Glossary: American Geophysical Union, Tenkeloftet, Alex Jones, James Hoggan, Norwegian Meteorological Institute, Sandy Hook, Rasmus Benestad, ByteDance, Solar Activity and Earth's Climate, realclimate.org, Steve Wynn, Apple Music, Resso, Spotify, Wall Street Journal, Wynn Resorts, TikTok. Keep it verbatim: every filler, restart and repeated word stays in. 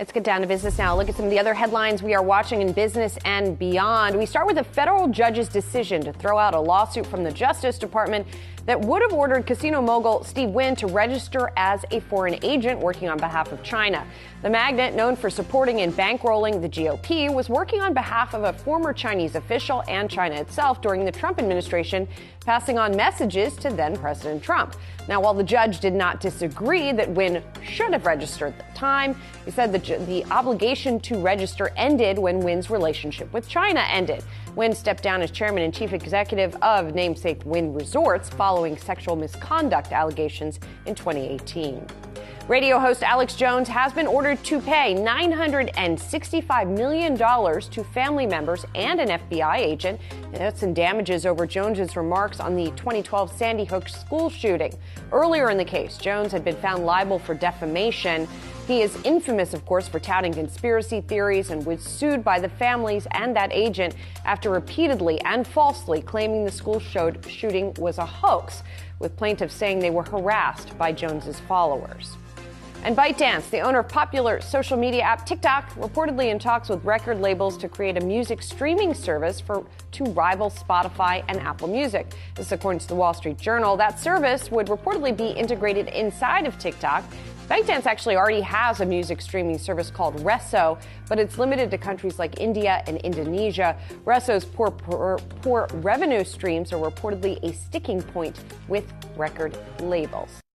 Let's get down to business now. Look at some of the other headlines we are watching in business and beyond. We start with a federal judge's decision to throw out a lawsuit from the Justice Department that would have ordered casino mogul Steve Wynn to register as a foreign agent working on behalf of China. The magnate, known for supporting and bankrolling the G O P, was working on behalf of a former Chinese official and China itself during the Trump administration, passing on messages to then-President Trump. Now, while the judge did not disagree that Wynn should have registered at the time, he said the The obligation to register ended when Wynn's relationship with China ended. Wynn stepped down as chairman and chief executive of namesake Wynn Resorts following sexual misconduct allegations in twenty eighteen. Radio host Alex Jones has been ordered to pay nine hundred sixty-five million dollars to family members and an F B I agent. That's in damages over Jones's remarks on the twenty twelve Sandy Hook school shooting. Earlier in the case, Jones had been found liable for defamation. He is infamous, of course, for touting conspiracy theories and was sued by the families and that agent after repeatedly and falsely claiming the school shooting was a hoax, with plaintiffs saying they were harassed by Jones's followers. And ByteDance, the owner of popular social media app TikTok, reportedly in talks with record labels to create a music streaming service for to rival Spotify and Apple Music. This according to the Wall Street Journal. That service would reportedly be integrated inside of TikTok. ByteDance actually already has a music streaming service called Resso, but it's limited to countries like India and Indonesia. Resso's poor, poor, poor revenue streams are reportedly a sticking point with record labels.